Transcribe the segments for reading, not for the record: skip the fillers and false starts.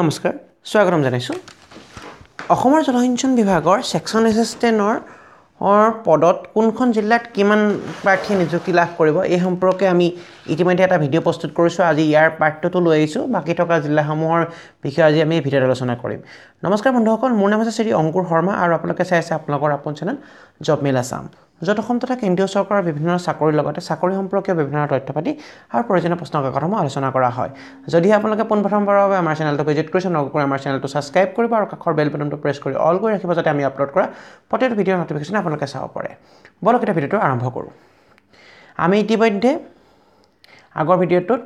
नमस्कार स्वागतम जानाइसु অসমৰ জলসিঞ্চন বিভাগৰ সেকশন এসিস্টেন্টৰ পদত কোনখন জিলাত কিমান প্ৰাৰ্থী নিযুক্তি লাভ কৰিব এই সম্পৰ্কে আমি ইতিমধ্যে এটা ভিডিঅ' প্ৰস্তুত কৰিছো আজি ইয়াৰ পাৰ্টটো লৈ আহিছো বাকি থকা জিলাসমূহৰ বিষয়ে আজি আমি ভিডিঅ'ত আলোচনা কৰিম নমস্কাৰ বন্ধুসকল মোৰ নাম আছে শ্ৰী অংকুৰ শৰ্মা আৰু আপোনালোকে চাই আছে আপোনালোকৰ আপোন চেনেল জব মেল আসাম যত অসম তথা কেন্দ্ৰীয় চৰকাৰৰ বিভিন্ন চাকৰিৰ লগতে চাকৰি সম্পৰ্কীয় বিভিন্ন তথ্য পাতি আৰু প্ৰয়োজনীয় প্ৰশ্ন কাকতসমূহ আলোচনা কৰা হয় যদি আপোনালোকে পোনপ্ৰথমবাৰৰ বাবে আমাৰ চেনেলটো ভিজিট কৰিছে অনুগ্ৰহ কৰি আমাৰ চেনেলটো ছাবস্ক্ৰাইব কৰিব আৰু কাষৰ বেল বাটনটো প্ৰেছ কৰি অল কৰি ৰাখিব যাতে আমি আপলোড কৰা প্ৰতিটো ভিডিঅ'ৰ নটিফিকেশ্যন আপোনালোকে চাব পাৰে বলক এটা ভিডিঅ'টো আৰম্ভ কৰোঁ আমি ইতিমধ্যে আগৰ ভিডিঅ'টোত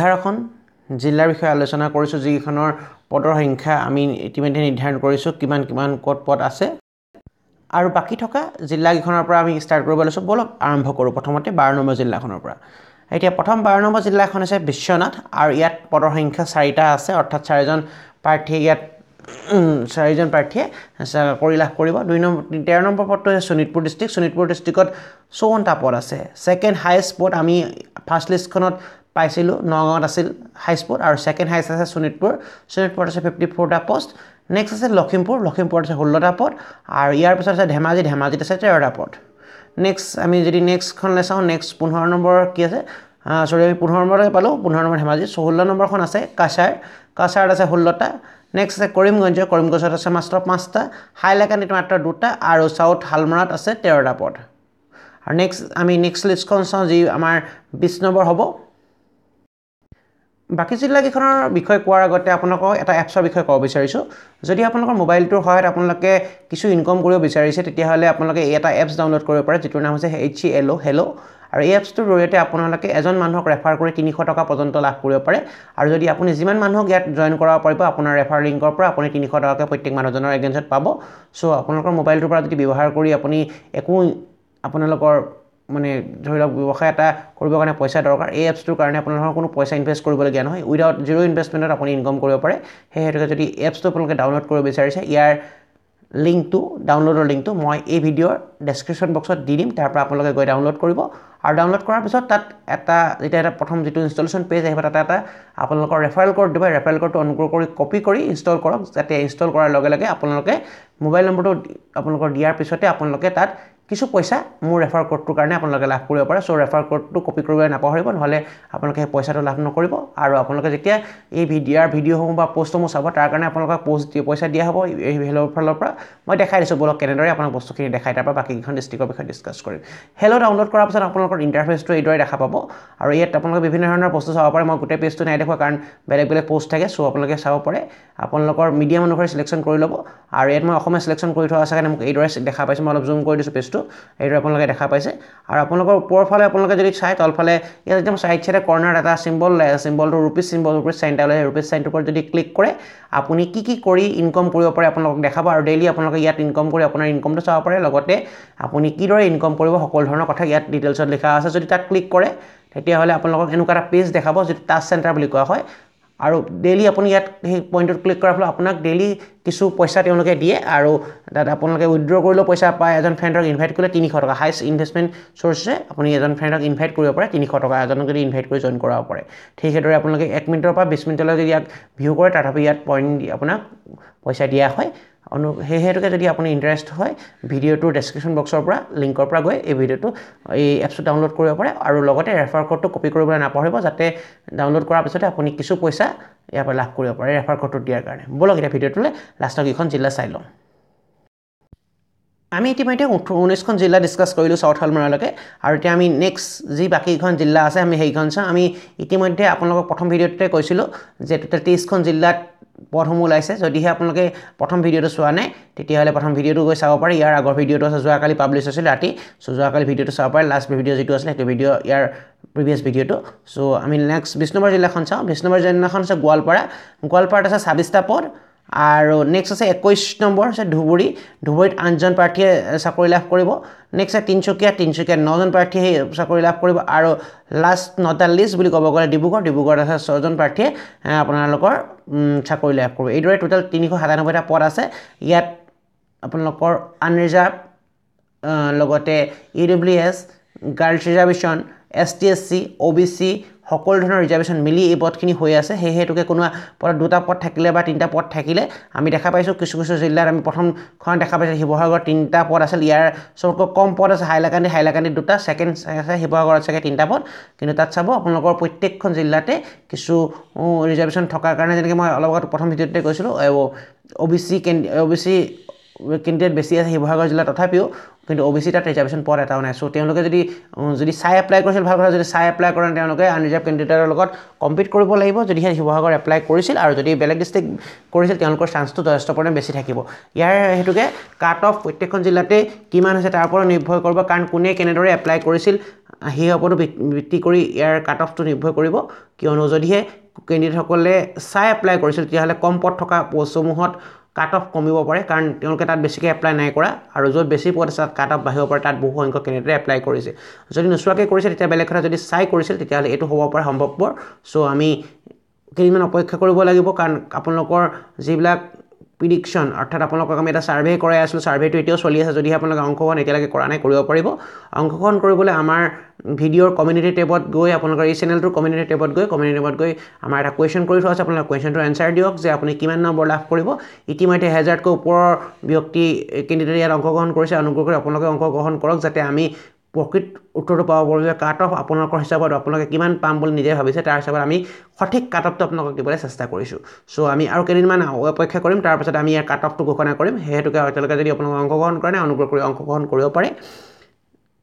11খন জিলাৰ বিষয়ে আলোচনা কৰিছো যিখনৰ পদৰ সংখ্যা আমি ইতিমধ্যে নিৰ্ধাৰণ কৰিছো কিমান কিমান কত পদ আছে আৰু বাকি থকা জিলা গিখনৰ পৰা আমি স্টাৰ্ট কৰিব লৈছো বলক আৰম্ভ কৰো প্ৰথমতে 12 নম্বৰ জিলাখনৰ পৰা এতিয়া প্ৰথম 12 নম্বৰ জিলাখন আছে বিশ্বনাথ আৰু ইয়াত পদৰ সংখ্যা 4টা আছে অৰ্থাৎ 4জন প্ৰাৰ্থী ইয়াত 4জন প্ৰাৰ্থীয়ে চাকৰি লাভ কৰিব 2 নম্বৰ 13 নম্বৰ পদটো আছে শোণিতপুৰ ডিস্ট্ৰিক্টত 54টা পদ আছে সেকেন্ড হাইয়েস্ট পদ আমি ফাৰ্স্ট লিষ্টখনত পাইছিলো নগাঁৱত আছিল হাইয়েস্ট পদ আৰু সেকেন্ড হাইয়েস্ট আছে শোণিতপুৰত আছে 54টা post Next is Lakhimpur is 16 pod, and here is Dhemaji is 13 pod. Next, I mean, the next one is next 15 number, sorry, 15 number, 15 number Dhemaji, 16 number is Kasar is 16, next is Karimganj is master of master, Hailakan is master of Duta, and South Halmarat is 13 pod. Next, I mean, next list is our 20 number hobo. বাকি জিলা গিখনৰ বিষয় কোৱাৰ আগতে আপোনাক এটা এপছৰ বিষয় ক'ব বিচাৰিছো যদি আপোনালোকৰ মোবাইলটোৰ হয় আপোনালোকে কিছু ইনকাম কৰিব বিচাৰিছে তেতিয়া হলে আপোনালোকে এটা এপছ ডাউনলোড কৰিব পাৰে যিটোৰ নাম হৈছে HELO হেলো আৰু এই এপছটোৰ জৰিয়তে আপোনালোকে এজন মানুহক ৰেফাৰ কৰি 300 টকা পৰ্যন্ত লাভ কৰিব পাৰে আৰু যদি আপুনি যিমান মানুহক ইয়াত জয়েন কৰাব পাৰিব আপোনাৰ ৰেফাৰ লিংকৰ পৰা আপুনি 300 টকা প্ৰত্যেক মানুহজনৰ এগেইনষ্টত পাব সো আপোনালোকৰ মোবাইলটোৰ পৰা যদি ব্যৱহাৰ কৰি আপুনি একো আপোনালোকৰ মানে ধৰিলক ব্যৱসায় এটা কৰিব কাৰণে পইচা দৰকাৰ এই এপছটোৰ কাৰণে আপোনালোকৰ কোনো পইচা ইনভেস্ট কৰিব লগা নহয় উইদাউট জিৰো ইনভেস্টমেন্টত আপুনি ইনকাম কৰিব পাৰে হেহেতু যদি এপছটো আপোনালোকে ডাউনলোড কৰিব বিচাৰিছে ইয়াৰ লিংকটো ডাউনলোডৰ লিংকটো মই এই ভিডিঅ'ৰ ডেসক্ৰিপচন বক্সত দি দিম তাৰ পৰা আপোনালোকে গৈ ডাউনলোড কৰিব আৰু ডাউনলোড কৰাৰ পিছত তাত এটা প্ৰথম যেটো ইনষ্টলেচন পেজ আহিব তাত এটা আপোনালোকৰ ৰেফাৰেল কোড দিব ৰেফাৰেল কোডটো অনুগ্ৰহ কৰি কপি কৰি ইনষ্টল কৰক যাতে ইনষ্টল কৰাৰ লগে লগে আপোনালোকে মোবাইল নম্বৰটো আপোনালোকৰ দিয়াৰ পিছতে আপোনালোকে তাত কিছু পইচা মোৰ ৰেফাৰ কোডটোৰ কাৰণে আপোনালোকে লাভ কৰিব পাৰে সো ৰেফাৰ কোডটো কপি কৰিবলৈ নাপাহৰিব নহলে আপোনালোকে পইচাটো লাভ নকৰিব আৰু আপোনালোকে যেতিয়া এই ভিডিঅ'সমূহ বা পোষ্টসমূহ চাব তাৰ কাৰণে আপোনালোকক পোষ্ট দি পইচা দিয়া হ'ব এই হেলো ফালৰ পৰা মই দেখাই দিছো বলক কেনেদৰে আপোনালোক বস্তুখিনি দেখাই তাৰ পৰা বাকিখন ডিস্ট্ৰিক্টৰ বিষয়ে ডিসকাস কৰিম হেলো ডাউনলোড কৰাৰ পিছত আপোনালোকৰ ইন্টাৰফেসটো এইদৰে দেখা পাব আৰু ইয়াত আপোনালোকে বিভিন্ন ধৰণৰ বস্তু চাব পাৰে মই গোটেই পেজটো নাই দেখুৱা কাৰণ বেলেগ বেলেগ পোষ্ট থাকে সো আপোনালোকে চাব পাৰে আপোনালোকৰ মিডিয়াম অনুসৰি সিলেকশন কৰি ল'ব আৰু ইয়াত মই অসমে সিলেকশন কৰি থোৱা আছে কাৰণে মোক এইদৰে দেখা পাইছো মই অলপ জুম কৰি দিছো পেজটো এইটো আপোনালোকে দেখা পাইছে আৰু আপোনালোকৰ ওপৰ ফালে আপোনালোকে যদি চাই তল ফালে ইয়াত একদম সাইড সাইডে কৰ্নাৰ এটা সিম্বলটো ৰুপিছ সিম্বলৰ ওপৰত চেণ্টাৰলৈ ৰুপিছ সাইনটো ওপৰত যদি ক্লিক কৰে আপুনি কি কৰি ইনকাম কৰিব পাৰে আপোনালোকক দেখাব আৰু ডেইলি আপোনালোকে ইয়াত ইনকাম কৰি আপোনাৰ ইনকামটো চাব পাৰে লগতে আপুনি কি দৰে ইনকাম কৰিব সকলো ধৰণৰ কথা ইয়াত ডিটেইলছত লিখা আছে যদি তাত ক্লিক কৰে তেতিয়া হ'লে আপোনালোকক এনেকুৱা এটা পেজ দেখাব যেটো টাস্ক চেণ্টাৰ বুলি কোৱা হয় আৰু ডেইলি আপুনি ইয়াত এই পইণ্টত ক্লিক কৰাৰ ফলত আপোনাক ডেইলি কিছু পইচা তেওঁলোকে দিয়ে আৰু তাত আপোনালোকে উইথড্ৰ কৰিলে পইচা পায় এজন ফ্ৰেণ্ডক ইনভাইট কৰিলে 300 টকা হাইয়েস্ট ইনভেস্টমেন্ট সোৰ্সে আপুনি এজন ফ্ৰেণ্ডক ইনভাইট কৰিব পাৰে 300 টকা এজনক যদি ইনভাইট কৰি জয়েন কৰাব পাৰে ঠিক হেদৰে আপোনালোকে 1 মিনিটৰ পৰা 20 মিনিটলৈ যদি ইয়াক ভিউ কৰে তাত ইয়াত পইণ্ট আপোনাক পইচা দিয়া হয় অনু হেহেটুকে যদি আপুনি ইন্টারেস্ট হয় ভিডিঅ'টো ডেসক্ৰিপচন বক্সৰ পৰা লিংকৰ পৰা গৈ এই ভিডিঅ'টো এই এপছটো ডাউনলোড কৰিব পাৰে আৰু লগতে ৰেফাৰ কোডটো কপি কৰিবলৈ নাপাহৰিব যাতে ডাউনলোড কৰাৰ পিছতে আপুনি কিছু পইচা ইয়াৰ পৰা লাভ কৰিব পাৰে ৰেফাৰ কোডটো দিয়াৰ কাৰণে বলক এটা ভিডিঅ'টোলে লাষ্টৰ কিখন জিলা চাই লওঁ আমি ইতিমধ্যে 19 খন জিলা ডিসকাস কৰিলো সাউথ হালমাৰালৈকে আৰু এতিয়া আমি নেক্সট যি বাকিখন জিলা আছে আমি সেইখন চাম আমি ইতিমধ্যে আপোনালোকক প্ৰথম ভিডিঅ'টোতে কৈছিলো যে টোটাল 30 খন জিলাত পদসমূহ লাইছে যদিহে আপোনালোকে প্ৰথম ভিডিঅ'টো চোৱা নাই তেতিয়া হলে প্ৰথম ভিডিঅ'টো গৈ চাব পাৰে ইয়াৰ আগৰ ভিডিঅ'টো আছে যোৱাকালি পাবলিছ হৈছিল ৰাতি সো যোৱাকালি ভিডিঅ'টো চাব পাৰে লাষ্ট ভিডিঅ' যেটো আছিল সেইটো ভিডিঅ' ইয়াৰ প্ৰিভিয়াস ভিডিঅ'টো সো আমি নেক্সট 20 নম্বৰ জিলাখন চাম 20 নম্বৰ জিলাখন আছে গোৱালপাৰাত আছে 26টা পদ আৰু নেক্সট আছে 21 নম্বৰ আছে ধুবুৰীত 8জন প্ৰাৰ্থীয়ে চাকৰি লাভ কৰিব নেক্সট আছে তিনচুকীয়া 9জন প্ৰাৰ্থীয়ে চাকৰি লাভ কৰিব আৰু লাষ্ট 49 বুলি ক'ব গ'লে ডিব্ৰুগড়ত আছে 6জন প্ৰাৰ্থীয়ে আপোনালোকৰ চাকৰি লাভ কৰিব এইদৰে টোটাল 397 টা পদ আছে ইয়াত আপোনালোকৰ আনৰিজাৰ্ভ লগতে EWS girls reservation STSC OBC সকল ধৰণৰ ৰিজাৰ্ভেশন মিলি এই পদখিনি হৈ আছে হে হেতুকে কোনো পদ দুটা পদ থাকিলে বা তিনটা পদ থাকিলে আমি দেখা পাইছো কিছু কিছু জিলাৰ আমি প্ৰথমখন দেখা পাইছো হিবহগৰ তিনটা পদ আছিল ইয়াৰ সৰক কম পদ আছে হাইলাকান্দি দুটা সেকেন্ড আছে হিবহগৰ আছে তিনটা পদ কিন্তু তাত চাব আপোনালোকৰ প্ৰত্যেকখন জিলাতে কিছু ৰিজাৰ্ভেশন থকাৰ কাৰণে যেনেকৈ মই অলপগত প্ৰথম ভিডিঅ'তে কৈছিলো OBC Kindred Bessia, Hibago Gilata Tapio, can obviously that reservation port at town. So, Tian look at the Sai apply question, the Sai apply current and okay, and Jap candidate got compete corrible labor, the Hibago apply corrisil, or the Belegist corrisil can cost chance to the stop on a basic hakibo. Yare to get cut off with Teconzilate, Kiman set up on Nipocorba, can Kune, Canada apply corrisil, here upon Viticori air cut off to Nipocoribo, Kionozodie, Candidate Hocole, Sai apply corrisil, Yale Compot Toka, was so hot. Cut off combo pare कारण তেওঁলোকে তাত বেছিকে apply নাই কৰা আৰু যত বেছি পৰসাত cut off বাহিৰ পৰা তাত বহু সংখ্যক ক্যান্ডিডেট এপ্লাই কৰিছে যদি নসুৱাকে কৰিছে তেতিয়া বেলেগ কথা যদি চাই কৰিছিল তেতিয়া হলে এটো হ'ব পৰা সম্ভৱপৰ সো আমি কেইমান অপেক্ষা কৰিব লাগিব কাৰণ আপোনালোকৰ জিবিলাক prediction অৰ্থাৎ আপোনালোকক আমি এটা সাৰ্ভে কৰাই আছিল সাৰ্ভেটো এতিয়াও চলি আছে যদি আপোনালোকে অংকখন এতিয়ালৈকে কৰা নাই কৰিব পাৰিব অংকখন কৰিবলৈ আমাৰ ভিডিওৰ কমিউনিটি টেবত গৈ আপোনালোকৰ এই চেনেলটো কমিউনিটি টেবত গৈ আমাৰ এটা কোৱেশ্চন কৰি থোৱা আছে আপোনালোকে কোৱেশ্চনটোৰ আনসাৰ দিওক যে আপুনি কিমান নম্বৰ লাভ কৰিব ইতিমধ্যে 1000 কৈ ওপৰৰ ব্যক্তি ক্যান্ডিডেট ইয়াৰ অংকখন কৰিছে অনুগ্ৰহ কৰি আপোনালোকে অংকখন কৰক যাতে আমি পকেট উত্তৰটো পাব পৰা কাট অফ আপোনালোকৰ হিচাপত আপোনালোকে কিমান পাম বুলি নিজে ভাবিছে তাৰ হিচাপত আমি সঠিক কাট অফটো আপোনালোকক দিবলৈ চেষ্টা কৰিছো সো আমি আৰু কেইদিনমান অপেক্ষা কৰিম তাৰ পাছত আমি ইয়াৰ কাট অফটো ঘোষণা কৰিম হেতুকে আপোনালোকে যদি আপোনালোক অংকগ্ৰহণ কৰা নাই অনুগ্ৰহ কৰি অংকগ্ৰহণ কৰিব পাৰে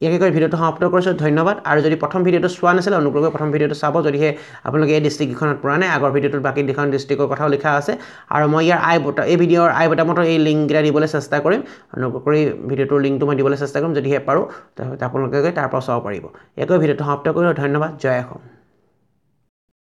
ইয়াকে কৈ ভিডিওটো আপলোড কৰিছো ধন্যবাদ আৰু যদি প্ৰথম ভিডিওটো চোৱা নাছিল অনুগ্ৰহ কৰি প্ৰথম ভিডিওটো চাব যদিহে আপোনালোকে এই ডিস্ট্ৰিক্টখনত পৰা নাই আগৰ ভিডিওটোৰ বাকি দুখন ডিস্ট্ৰিক্টৰ কথাও লিখা আছে আৰু মই ইয়াৰ আই বটা এই ভিডিওৰ আই বটামত এই লিংক গিৰা দিবলৈ চেষ্টা কৰিম অনুগ্ৰহ কৰি ভিডিওটোৰ লিংকটো মই দিবলৈ চেষ্টা কৰিম যদিহে পাৰো তেতিয়াহ'লে আপোনালোকে তাৰ পৰা চাব পাৰিব ইয়াকে ভিডিওটো আপলোড কৰিছো ধন্যবাদ জয় অসম